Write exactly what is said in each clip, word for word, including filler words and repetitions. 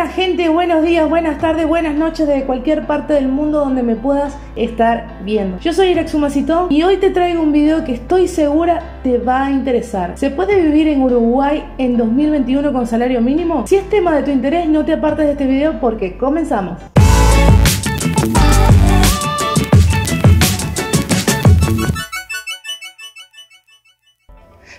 Buena gente, buenos días, buenas tardes, buenas noches desde cualquier parte del mundo donde me puedas estar viendo. Yo soy Iraxumacitón y hoy te traigo un video que estoy segura te va a interesar. ¿Se puede vivir en Uruguay en dos mil veintiuno con salario mínimo? Si es tema de tu interés, no te apartes de este video porque comenzamos.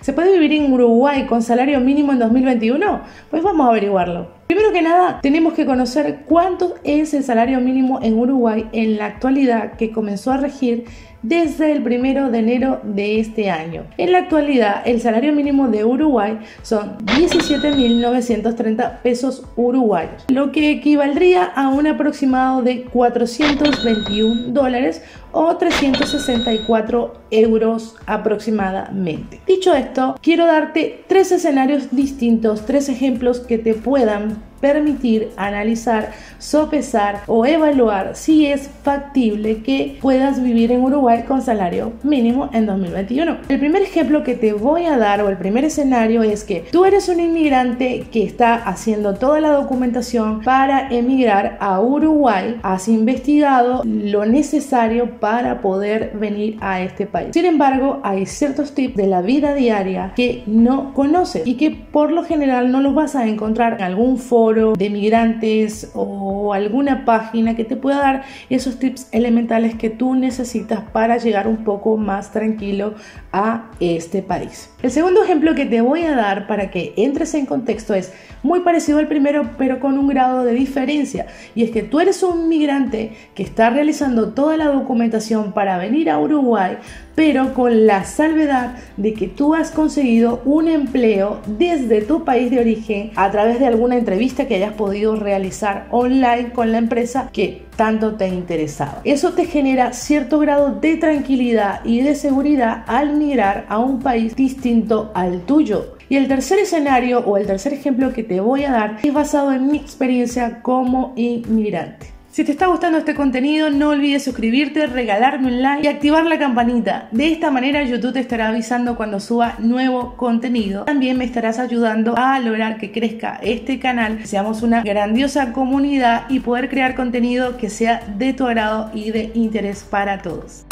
¿Se puede vivir en Uruguay con salario mínimo en dos mil veintiuno? Pues vamos a averiguarlo. Primero que nada, tenemos que conocer cuánto es el salario mínimo en Uruguay en la actualidad, que comenzó a regir desde el primero de enero de este año. En la actualidad, el salario mínimo de Uruguay son diecisiete mil novecientos treinta pesos uruguayos, lo que equivaldría a un aproximado de cuatrocientos veintiún dólares o trescientos sesenta y cuatro euros aproximadamente. Dicho esto, quiero darte tres escenarios distintos, tres ejemplos que te puedan permitir analizar, sopesar o evaluar si es factible que puedas vivir en Uruguay con salario mínimo en dos mil veintiuno. El primer ejemplo que te voy a dar o el primer escenario es que tú eres un inmigrante que está haciendo toda la documentación para emigrar a Uruguay, has investigado lo necesario para poder venir a este país. Sin embargo, hay ciertos tips de la vida diaria que no conoces y que por lo general no los vas a encontrar en algún foro de migrantes o alguna página que te pueda dar esos tips elementales que tú necesitas para llegar un poco más tranquilo a este país. El segundo ejemplo que te voy a dar para que entres en contexto es muy parecido al primero, pero con un grado de diferencia, y es que tú eres un migrante que está realizando toda la documentación para venir a Uruguay, pero con la salvedad de que tú has conseguido un empleo desde tu país de origen a través de alguna entrevista que hayas podido realizar online con la empresa que tanto te interesaba. Eso te genera cierto grado de tranquilidad y de seguridad al migrar a un país distinto al tuyo. Y el tercer escenario o el tercer ejemplo que te voy a dar es basado en mi experiencia como inmigrante. Si te está gustando este contenido, no olvides suscribirte, regalarme un like y activar la campanita. De esta manera YouTube te estará avisando cuando suba nuevo contenido. También me estarás ayudando a lograr que crezca este canal, seamos una grandiosa comunidad y poder crear contenido que sea de tu agrado y de interés para todos.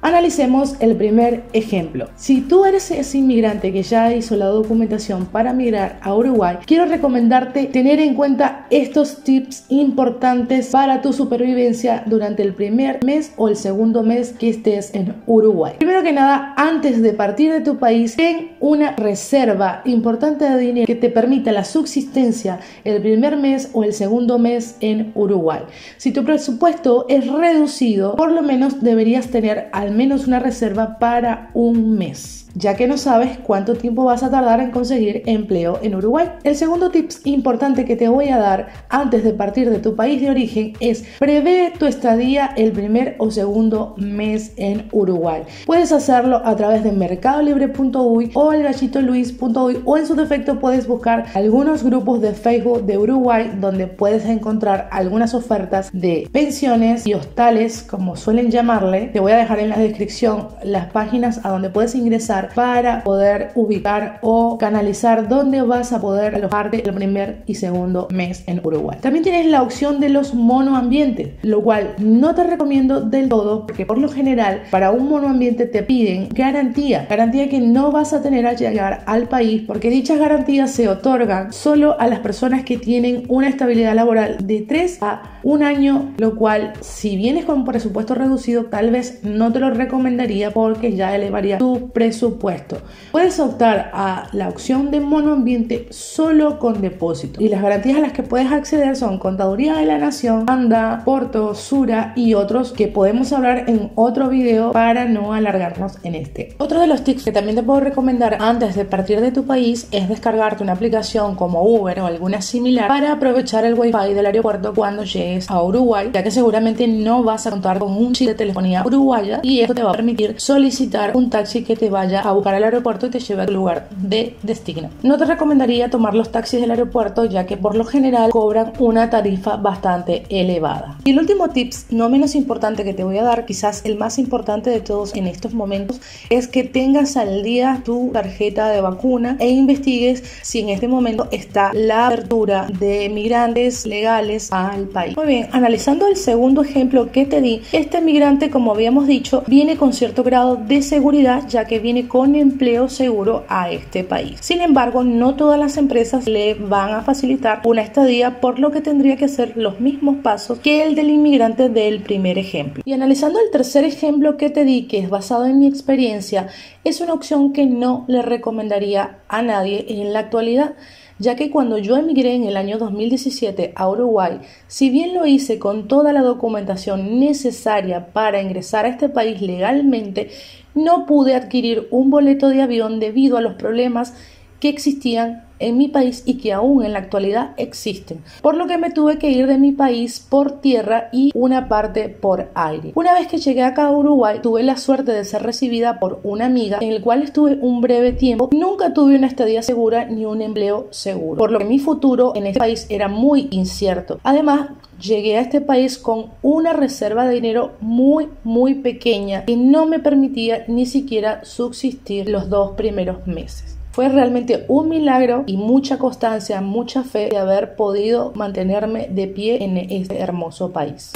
Analicemos el primer ejemplo. Si tú eres ese inmigrante que ya hizo la documentación para migrar a Uruguay, quiero recomendarte tener en cuenta estos tips importantes para tu supervivencia durante el primer mes o el segundo mes que estés en Uruguay. Primero que nada, antes de partir de tu país, ten una reserva importante de dinero que te permita la subsistencia el primer mes o el segundo mes en Uruguay. Si tu presupuesto es reducido, por lo menos deberías tener al menos una reserva para un mes, ya que no sabes cuánto tiempo vas a tardar en conseguir empleo en Uruguay. El segundo tip importante que te voy a dar antes de partir de tu país de origen es prevé tu estadía el primer o segundo mes en Uruguay. Puedes hacerlo a través de mercadolibre punto uy o el gachito luis punto uy, o en su defecto puedes buscar algunos grupos de Facebook de Uruguay donde puedes encontrar algunas ofertas de pensiones y hostales, como suelen llamarle. Te voy a dejar en la descripción las páginas a donde puedes ingresar para poder ubicar o canalizar dónde vas a poder alojarte el primer y segundo mes en Uruguay. También tienes la opción de los monoambientes, lo cual no te recomiendo del todo porque por lo general para un monoambiente te piden garantía, garantía que no vas a tener al llegar al país, porque dichas garantías se otorgan solo a las personas que tienen una estabilidad laboral de tres a un año, lo cual si vienes con un presupuesto reducido tal vez no te lo recomendaría porque ya elevaría tu presupuesto. Puedes optar a la opción de monoambiente solo con depósito, y las garantías a las que puedes acceder son Contaduría de la Nación, Panda, Porto, Sura y otros que podemos hablar en otro video para no alargarnos en este. Otro de los tips que también te puedo recomendar antes de partir de tu país es descargarte una aplicación como Uber o alguna similar para aprovechar el wifi del aeropuerto cuando llegues a Uruguay, ya que seguramente no vas a contar con un chip de telefonía uruguaya y y esto te va a permitir solicitar un taxi que te vaya a buscar al aeropuerto y te lleve a tu lugar de destino. No te recomendaría tomar los taxis del aeropuerto, ya que por lo general cobran una tarifa bastante elevada. Y el último tips, no menos importante, que te voy a dar, quizás el más importante de todos en estos momentos, es que tengas al día tu tarjeta de vacuna e investigues si en este momento está la apertura de migrantes legales al país. Muy bien, analizando el segundo ejemplo que te di, este migrante, como habíamos dicho, viene con cierto grado de seguridad, ya que viene con empleo seguro a este país. Sin embargo, no todas las empresas le van a facilitar una estadía, por lo que tendría que hacer los mismos pasos que el del inmigrante del primer ejemplo. Y analizando el tercer ejemplo que te di, que es basado en mi experiencia, es una opción que no le recomendaría a nadie en la actualidad, ya que cuando yo emigré en el año dos mil diecisiete a Uruguay, si bien lo hice con toda la documentación necesaria para ingresar a este país legalmente, no pude adquirir un boleto de avión debido a los problemas que existían en mi país y que aún en la actualidad existen, por lo que me tuve que ir de mi país por tierra y una parte por aire. Una vez que llegué acá a Uruguay, tuve la suerte de ser recibida por una amiga, en el cual estuve un breve tiempo. Nunca tuve una estadía segura ni un empleo seguro, por lo que mi futuro en este país era muy incierto. Además, llegué a este país con una reserva de dinero muy muy pequeña que no me permitía ni siquiera subsistir los dos primeros meses. Fue realmente un milagro y mucha constancia, mucha fe de haber podido mantenerme de pie en este hermoso país.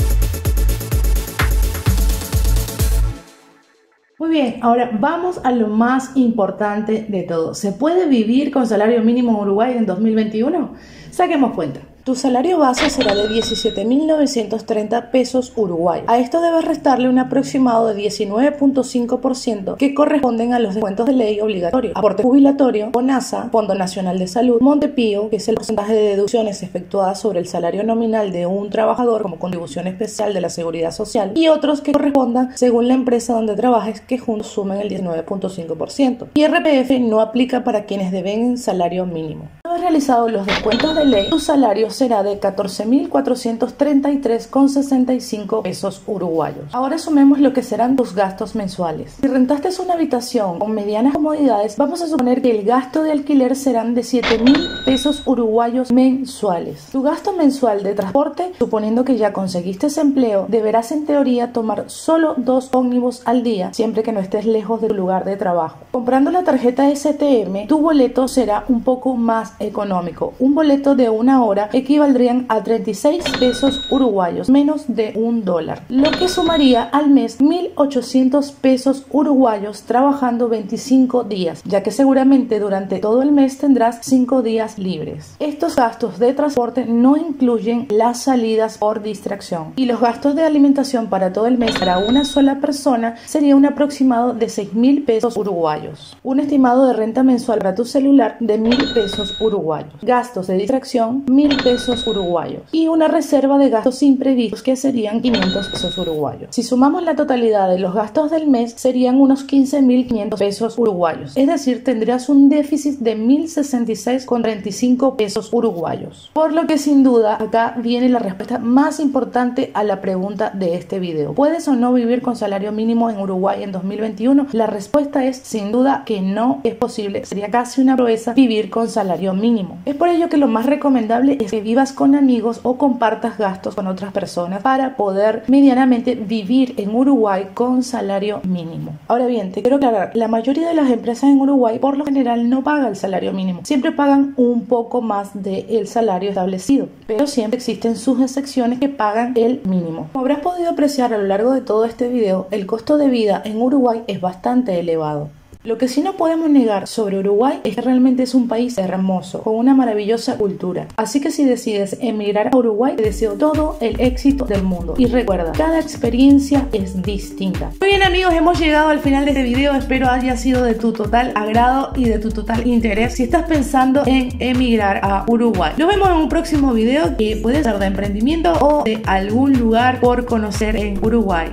Muy bien, ahora vamos a lo más importante de todo. ¿Se puede vivir con salario mínimo en Uruguay en dos mil veintiuno? Saquemos cuenta. Tu salario base será de diecisiete mil novecientos treinta pesos uruguayos. A esto debes restarle un aproximado de diecinueve punto cinco por ciento que corresponden a los descuentos de ley obligatorio, aporte jubilatorio, BONASA, Fondo Nacional de Salud, Montepío, que es el porcentaje de deducciones efectuadas sobre el salario nominal de un trabajador como contribución especial de la seguridad social, y otros que correspondan según la empresa donde trabajes, que juntos sumen el diecinueve punto cinco por ciento. I R P F no aplica para quienes deben salario mínimo. Una vez realizados los descuentos de ley, tu salario será de catorce mil cuatrocientos treinta y tres con sesenta y cinco pesos uruguayos. Ahora sumemos lo que serán tus gastos mensuales. Si rentaste una habitación con medianas comodidades, vamos a suponer que el gasto de alquiler serán de siete mil pesos uruguayos mensuales. Tu gasto mensual de transporte, suponiendo que ya conseguiste ese empleo, deberás en teoría tomar solo dos ómnibus al día, siempre que no estés lejos de tu lugar de trabajo. Comprando la tarjeta S T M, tu boleto será un poco más económico. Un boleto de una hora equivaldrían a treinta y seis pesos uruguayos, menos de un dólar, lo que sumaría al mes mil ochocientos pesos uruguayos trabajando veinticinco días, ya que seguramente durante todo el mes tendrás cinco días libres. Estos gastos de transporte no incluyen las salidas por distracción, y los gastos de alimentación para todo el mes para una sola persona sería un aproximado de seis mil pesos uruguayos. Un estimado de renta mensual para tu celular de mil pesos uruguayos, gastos de distracción mil pesos uruguayos y una reserva de gastos imprevistos que serían quinientos pesos uruguayos. Si sumamos la totalidad de los gastos del mes, serían unos quince mil quinientos pesos uruguayos, es decir, tendrías un déficit de mil sesenta y seis con treinta y cinco pesos uruguayos. Por lo que sin duda acá viene la respuesta más importante a la pregunta de este video: ¿puedes o no vivir con salario mínimo en Uruguay en dos mil veintiuno? La respuesta es sin duda que no es posible, sería casi una proeza vivir con salario mínimo. Es por ello que lo más recomendable es que vivas con amigos o compartas gastos con otras personas para poder medianamente vivir en Uruguay con salario mínimo. Ahora bien, te quiero aclarar, la mayoría de las empresas en Uruguay por lo general no pagan el salario mínimo, siempre pagan un poco más del salario establecido, pero siempre existen sus excepciones que pagan el mínimo. Como habrás podido apreciar a lo largo de todo este video, el costo de vida en Uruguay es bastante elevado. Lo que sí no podemos negar sobre Uruguay es que realmente es un país hermoso, con una maravillosa cultura. Así que si decides emigrar a Uruguay, te deseo todo el éxito del mundo. Y recuerda, cada experiencia es distinta. Muy bien amigos, hemos llegado al final de este video. Espero haya sido de tu total agrado y de tu total interés si estás pensando en emigrar a Uruguay. Nos vemos en un próximo video, que puede ser de emprendimiento o de algún lugar por conocer en Uruguay.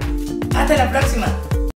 ¡Hasta la próxima!